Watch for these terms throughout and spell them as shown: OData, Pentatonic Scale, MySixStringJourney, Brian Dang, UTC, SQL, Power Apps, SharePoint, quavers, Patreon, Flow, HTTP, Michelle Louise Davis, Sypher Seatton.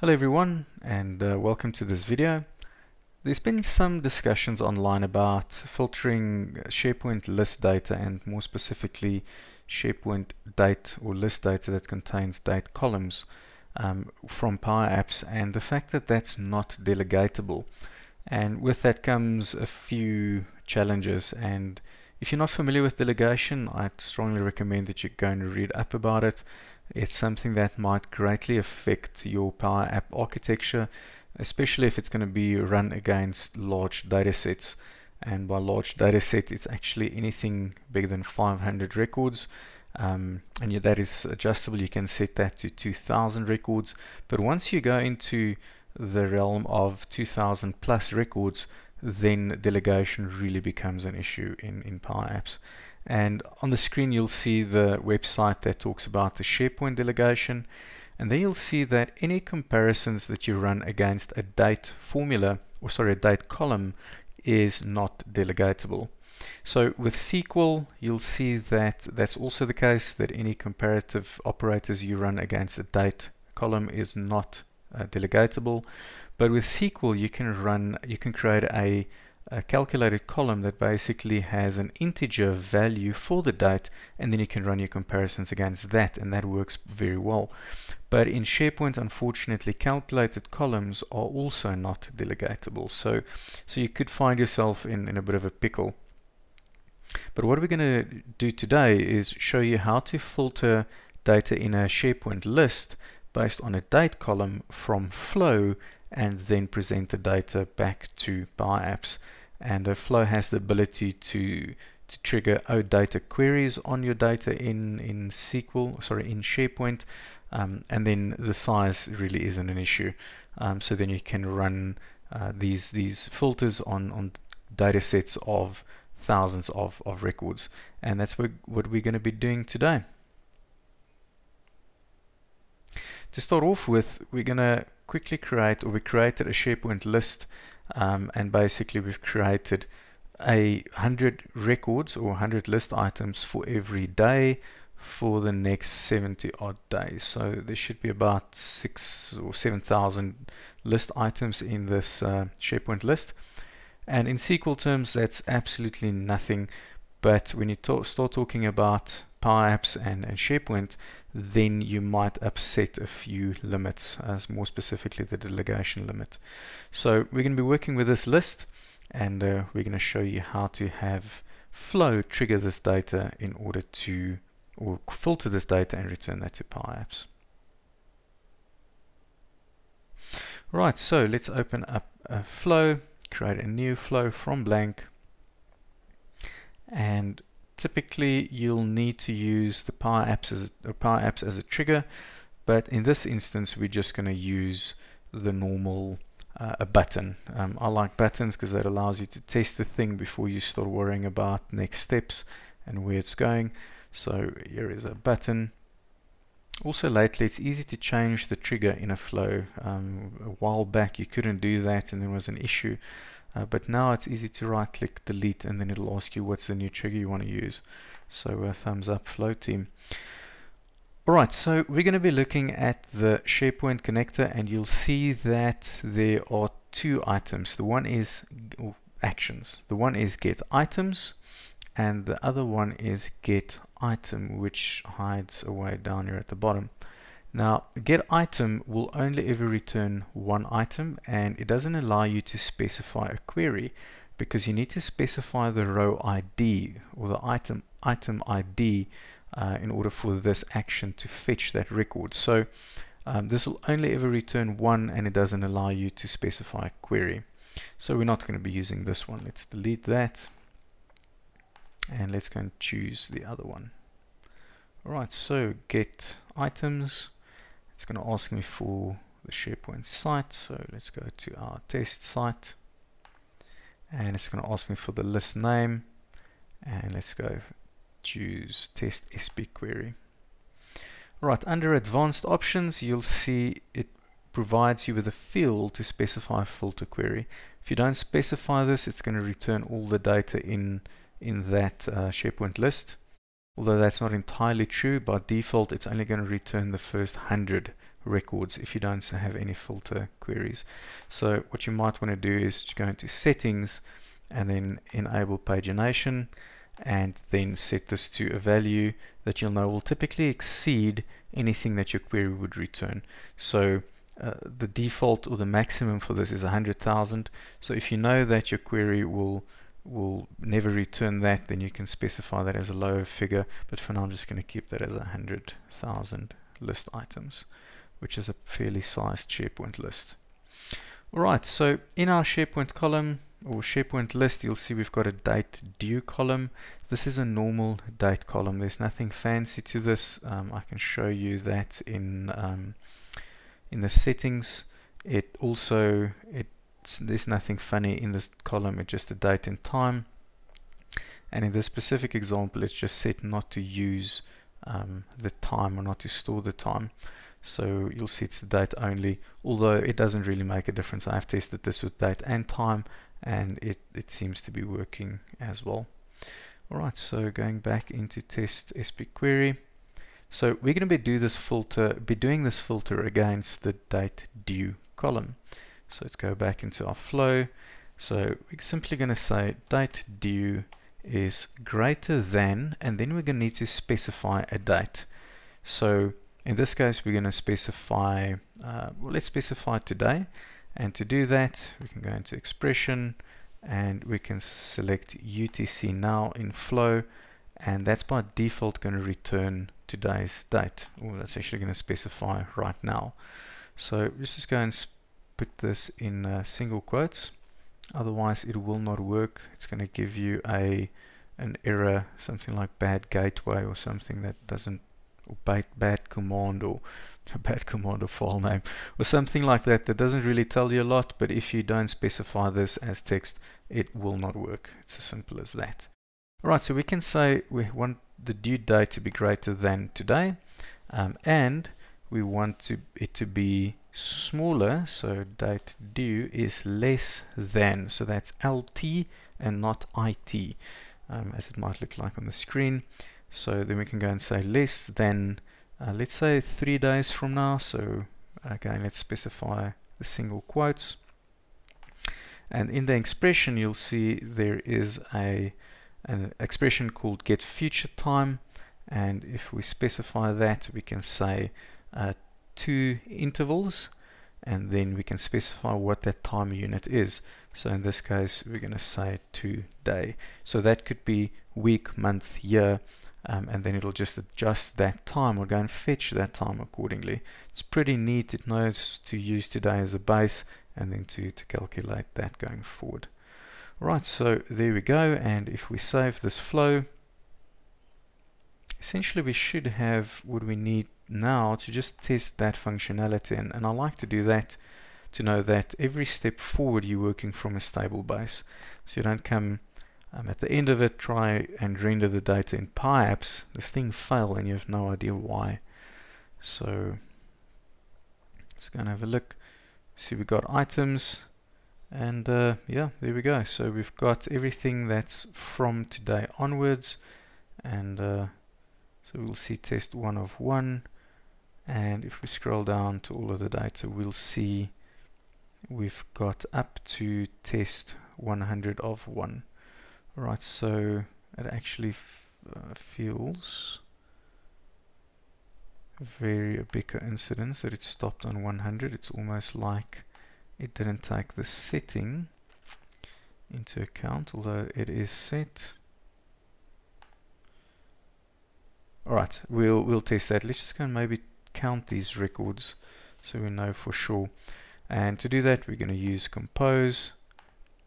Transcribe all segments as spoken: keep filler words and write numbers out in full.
Hello everyone, and uh, welcome to this video. There's been some discussions online about filtering SharePoint list data, and more specifically SharePoint date or list data that contains date columns um, from Power Apps, and the fact that that's not delegatable. And with that comes a few challenges, and if you're not familiar with delegation, I'd strongly recommend that you go and read up about it. It's something that might greatly affect your Power App architecture, especially if it's going to be run against large data sets. And by large data set, it's actually anything bigger than five hundred records. Um, and yeah, that is adjustable. You can set that to two thousand records. But once you go into the realm of two thousand plus records, then delegation really becomes an issue in, in Power Apps. And on the screen you'll see the website that talks about the SharePoint delegation, and then you'll see that any comparisons that you run against a date formula, or sorry, a date column, is not delegatable. So with S Q L you'll see that that's also the case, that any comparative operators you run against a date column is not uh, delegatable. But with S Q L you can run, you can create a a calculated column that basically has an integer value for the date, and then you can run your comparisons against that, and that works very well. But in SharePoint, unfortunately, calculated columns are also not delegatable, so so you could find yourself in, in a bit of a pickle. But what we're going to do today is show you how to filter data in a SharePoint list based on a date column from Flow, and then present the data back to Power Apps. And uh, Flow has the ability to to trigger OData queries on your data in in S Q L, sorry, in SharePoint, um, and then the size really isn't an issue. Um, so then you can run uh, these these filters on on data sets of thousands of of records, and that's what what we're going to be doing today. To start off with, we're going to quickly create, or we created a SharePoint list, um, and basically we've created a hundred records or hundred list items for every day for the next seventy odd days. So there should be about six or seven thousand list items in this uh, SharePoint list, and in S Q L terms that's absolutely nothing. But when you ta start talking about Power Apps and, and SharePoint, then you might upset a few limits, as more specifically the delegation limit. So we're going to be working with this list, and uh, we're going to show you how to have Flow trigger this data in order to, or filter this data and return that to Power Apps. Right, so let's open up a Flow, create a new Flow from blank, and typically you'll need to use the Power Apps as a, or Power Apps as a trigger, but in this instance we're just going to use the normal uh, a button. Um, I like buttons because that allows you to test the thing before you start worrying about next steps and where it's going. So here is a button. Also lately it's easy to change the trigger in a Flow. Um, a while back you couldn't do that and there was an issue. Uh, but now it's easy to right click, delete, and then it'll ask you what's the new trigger you want to use. So uh, thumbs up, Flow team. Alright, so we're going to be looking at the SharePoint connector, and you'll see that there are two items. The one is actions. The one is get items, and the other one is get item, which hides away down here at the bottom. Now, get item will only ever return one item, and it doesn't allow you to specify a query, because you need to specify the row I D or the item item I D uh, in order for this action to fetch that record. So um, this will only ever return one, and it doesn't allow you to specify a query. So we're not going to be using this one. Let's delete that, and let's go and choose the other one. Alright, so get items. It's going to ask me for the SharePoint site, so let's go to our test site, and it's going to ask me for the list name, and let's go choose test S P query. Right, under advanced options you'll see it provides you with a field to specify a filter query. If you don't specify this, it's going to return all the data in in that uh, SharePoint list. Although that's not entirely true, by default it's only going to return the first hundred records if you don't have any filter queries. So what you might want to do is to go into settings and then enable pagination, and then set this to a value that you'll know will typically exceed anything that your query would return. So uh, the default or the maximum for this is one hundred thousand. So if you know that your query will will never return that, then you can specify that as a lower figure, but for now I'm just going to keep that as one hundred thousand list items, which is a fairly sized SharePoint list. Alright, so in our SharePoint column or SharePoint list, you'll see we've got a date due column. This is a normal date column. There's nothing fancy to this. Um, I can show you that in um, in the settings. It also it's, there's nothing funny in this column. It's just a date and time. And in this specific example, it's just set not to use um, the time or not to store the time. So you'll see it's the date only. Although it doesn't really make a difference. I've tested this with date and time, and it, it seems to be working as well. Alright, so going back into test S P query. So we're going to be do this filter, be doing this filter against the date due column. So let's go back into our flow. So we're simply going to say date due is greater than, and then we're going to need to specify a date. So in this case, we're going to specify, uh, well, let's specify today. And to do that, we can go into expression and we can select U T C now in flow, and that's by default going to return today's date, or that's actually going to specify right now. So let's just go and put this in uh, single quotes, otherwise it will not work. It's going to give you a an error, something like bad gateway or something that doesn't, or bad, bad command or a bad command or file name or something like that that doesn't really tell you a lot, but if you don't specify this as text, it will not work. It's as simple as that. Alright, so we can say we want the due date to be greater than today, um, and we want to, it to be smaller, so date due is less than, so that's L T and not I T, um, as it might look like on the screen. So then we can go and say less than, uh, let's say three days from now. So again, let's specify the single quotes. And in the expression, you'll see there is a an expression called get future time. And if we specify that, we can say uh, two intervals, and then we can specify what that time unit is. So in this case, we're going to say today. So that could be week, month, year. Um, and then it'll just adjust that time or go and fetch that time accordingly. It's pretty neat. It knows to use today as a base and then to, to calculate that going forward. Right, so there we go. And if we save this flow, essentially we should have what we need now to just test that functionality. And, and I like to do that to know that every step forward you're working from a stable base. So you don't come Um, at the end of it, try and render the data in Power Apps. This thing failed and you have no idea why. So let's go and have a look. See, we've got items, and uh, yeah, there we go. So we've got everything that's from today onwards, and uh, so we'll see test one of one. And if we scroll down to all of the data, we'll see we've got up to test one hundred of one. Right, so it actually f uh, feels very a big coincidence that it stopped on one hundred. It's almost like it didn't take the setting into account, although it is set. All right, we'll we'll test that. Let's just go and maybe count these records so we know for sure. And to do that, we're going to use compose.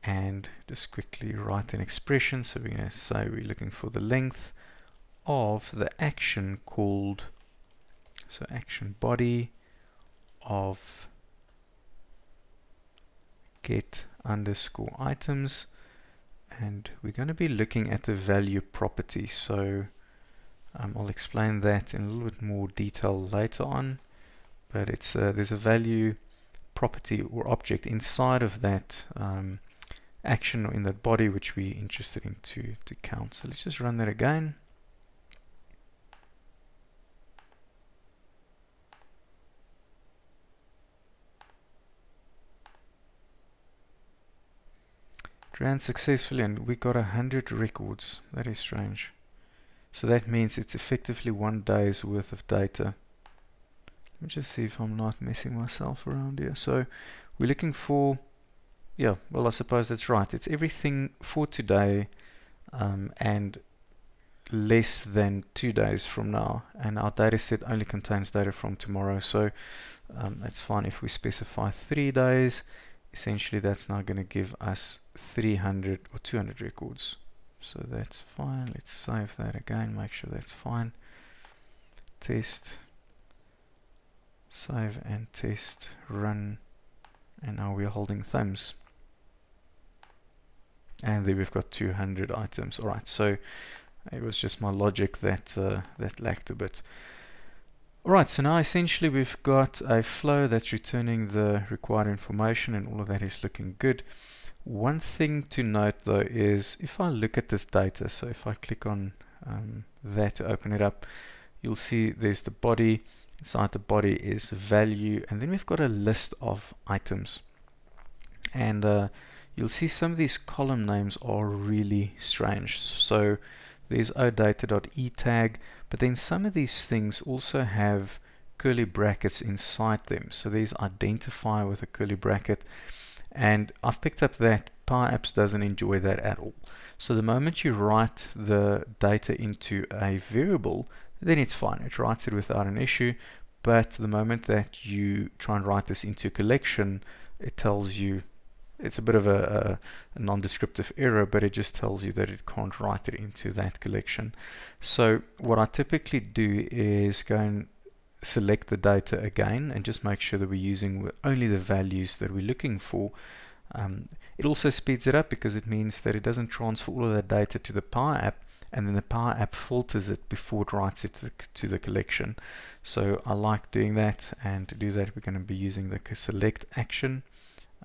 And just quickly write an expression. So we're going to say we're looking for the length of the action called, so action body of get underscore items, and we're going to be looking at the value property. So um, I'll explain that in a little bit more detail later on, but it's uh, there's a value property or object inside of that um, action or in that body which we're interested in to, to count. So let's just run that again. Ran successfully and we got a hundred records. That is strange. So that means it's effectively one day's worth of data. Let me just see if I'm not messing myself around here. So we're looking for, yeah, well, I suppose that's right. It's everything for today um, and less than two days from now, and our data set only contains data from tomorrow, so um, that's fine. If we specify three days, essentially that's now going to give us three hundred or two hundred records, so that's fine. Let's save that again, make sure that's fine. Test, save and test, run, and now we're holding thumbs, and there we've got two hundred items. Alright, so it was just my logic that uh, that lacked a bit. Alright, so now essentially we've got a flow that's returning the required information, and all of that is looking good. One thing to note though is if I look at this data, so if I click on um, that to open it up, you'll see there's the body. Inside the body is value, and then we've got a list of items. And uh, you'll see some of these column names are really strange. So there's O data dot E tag, but then some of these things also have curly brackets inside them. So there's identifier with a curly bracket, and I've picked up that Power Apps doesn't enjoy that at all. So the moment you write the data into a variable, then it's fine. It writes it without an issue, but the moment that you try and write this into a collection, it tells you it's a bit of a, a, a non-descriptive error, but it just tells you that it can't write it into that collection. So what I typically do is go and select the data again and just make sure that we're using only the values that we're looking for. Um, it also speeds it up because it means that it doesn't transfer all of that data to the Power App, and then the Power App filters it before it writes it to the, to the collection. So I like doing that, and to do that we're going to be using the select action.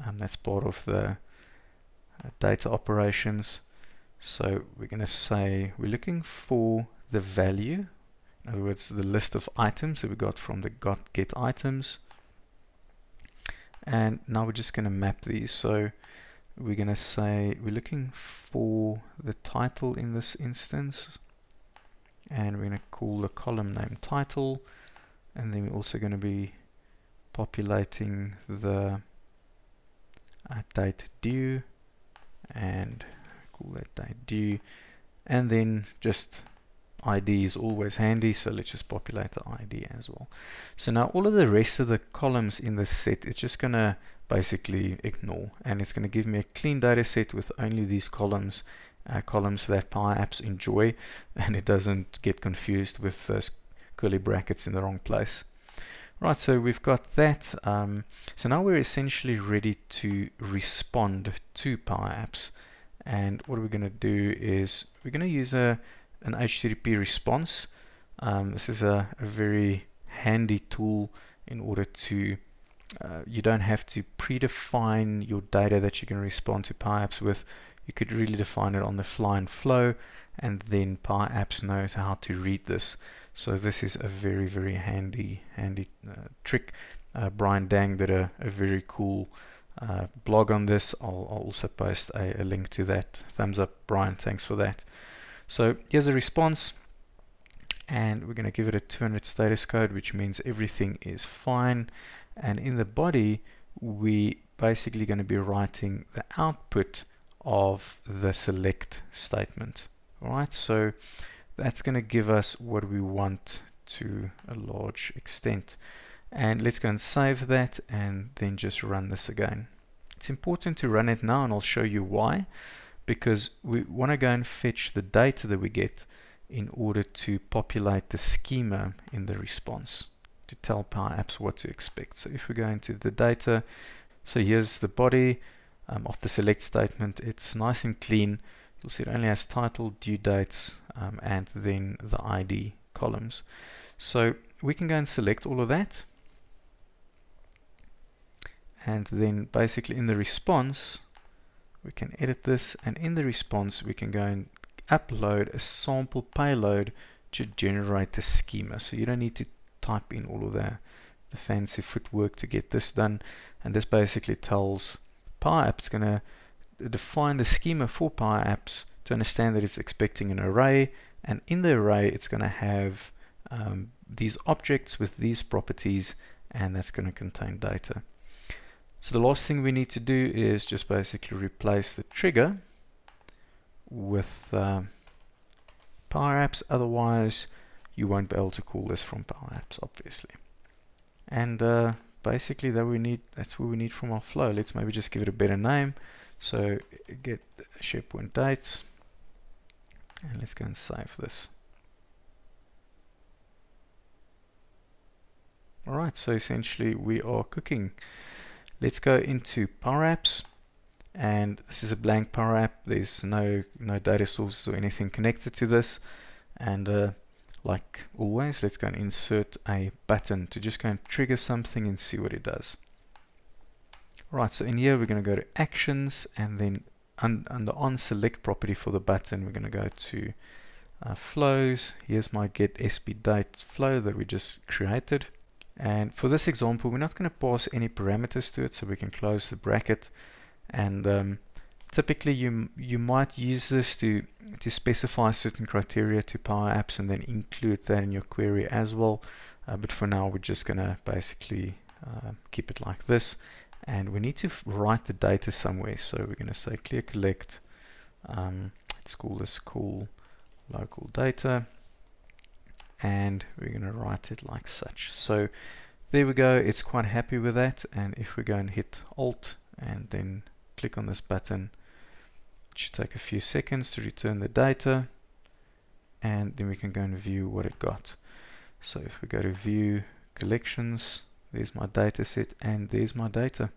Um, that's part of the uh, data operations. So we're going to say we're looking for the value, in other words the list of items that we got from the got get items, and now we're just going to map these. So we're going to say we're looking for the title in this instance, and we're going to call the column name title, and then we're also going to be populating the Uh, date due, and call that date due, and then just I D is always handy, so let's just populate the I D as well. So now all of the rest of the columns in this set it's just gonna basically ignore, and it's gonna give me a clean data set with only these columns uh, columns that Power Apps enjoy, and it doesn't get confused with uh, curly brackets in the wrong place. Right, so we've got that. Um, so now we're essentially ready to respond to Power Apps, and what we're going to do is we're going to use a an H T T P response. Um, this is a, a very handy tool in order to uh, you don't have to predefine your data that you can respond to Power Apps with. You could really define it on the fly and flow, and then Power Apps knows how to read this. So this is a very, very handy, handy uh, trick. Uh, Brian Dang did a, a very cool uh, blog on this. I'll, I'll also post a, a link to that. Thumbs up, Brian. Thanks for that. So here's a response, and we're going to give it a two hundred status code, which means everything is fine. And in the body, we basically going to be writing the output of the select statement. All right, so that's going to give us what we want to a large extent. And let's go and save that and then just run this again. It's important to run it now, and I'll show you why, because we want to go and fetch the data that we get in order to populate the schema in the response to tell Power Apps what to expect. So if we go into the data, so here's the body um, of the select statement. It's nice and clean. You'll see it only has title, due dates, um, and then the I D columns. So we can go and select all of that, and then basically in the response we can edit this, and in the response we can go and upload a sample payload to generate the schema. So you don't need to type in all of the, the fancy footwork to get this done, and this basically tells Power Apps going to define the schema for Power Apps to understand that it's expecting an array, and in the array it's going to have um, these objects with these properties, and that's going to contain data. So the last thing we need to do is just basically replace the trigger with uh, Power Apps, otherwise you won't be able to call this from Power Apps, obviously. And uh, basically that we need, that's what we need from our flow. Let's maybe just give it a better name. So get SharePoint dates, and let's go and save this. Alright, so essentially we are cooking. Let's go into Power Apps, and this is a blank Power App. There's no no data sources or anything connected to this. And uh, like always, let's go and insert a button to just go and trigger something and see what it does. Right, so in here we're going to go to Actions, and then un under On Select property for the button, we're going to go to uh, Flows. Here's my Get S P Date flow that we just created. And for this example, we're not going to pass any parameters to it, so we can close the bracket. And um, typically, you you might use this to to specify certain criteria to Power Apps, and then include that in your query as well. Uh, but for now, we're just going to basically uh, keep it like this. And we need to write the data somewhere, so we're going to say clear collect. Um, let's call this call local data. And we're going to write it like such. So there we go, it's quite happy with that. And if we go and hit Alt and then click on this button, it should take a few seconds to return the data, and then we can go and view what it got. So if we go to View Collections, there's my data set, and there's my data.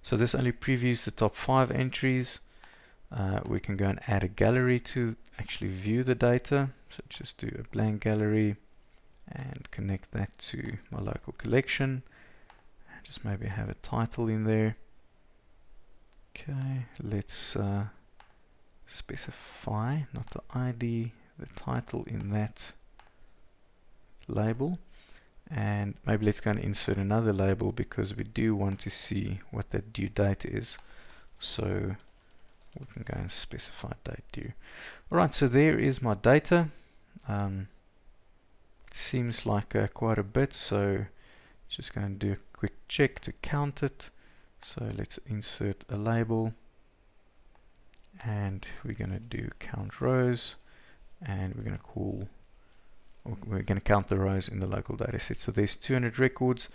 So this only previews the top five entries. Uh, we can go and add a gallery to actually view the data. So just do a blank gallery and connect that to my local collection. And just maybe have a title in there. Okay, let's uh, specify, not the I D, the title in that label. And maybe let's go and insert another label, because we do want to see what that due date is. So we can go and specify date due. Alright, so there is my data. Um, it seems like uh, quite a bit, so just going to do a quick check to count it. So let's insert a label, and we're going to do count rows, and we're going to call, or we're going to count the rows in the local data set. So there's two hundred records,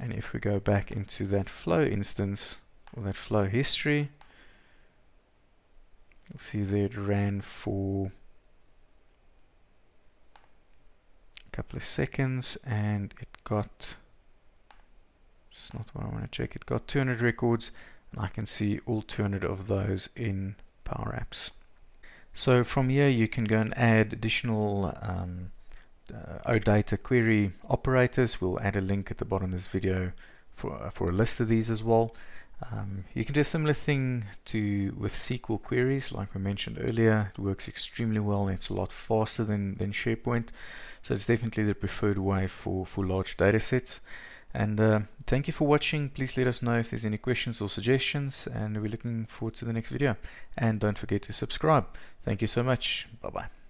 and if we go back into that flow instance, or that flow history, you'll see there it ran for a couple of seconds, and it got, it's not what I want to check, it got two hundred records, and I can see all two hundred of those in Power Apps. So from here you can go and add additional um, uh, OData query operators. We'll add a link at the bottom of this video for, uh, for a list of these as well. Um, you can do a similar thing to with S Q L queries, like we mentioned earlier. It works extremely well, and it's a lot faster than, than SharePoint, so it's definitely the preferred way for, for large data sets. And uh, thank you for watching. Please let us know if there's any questions or suggestions, and we're looking forward to the next video. And don't forget to subscribe. Thank you so much. Bye bye.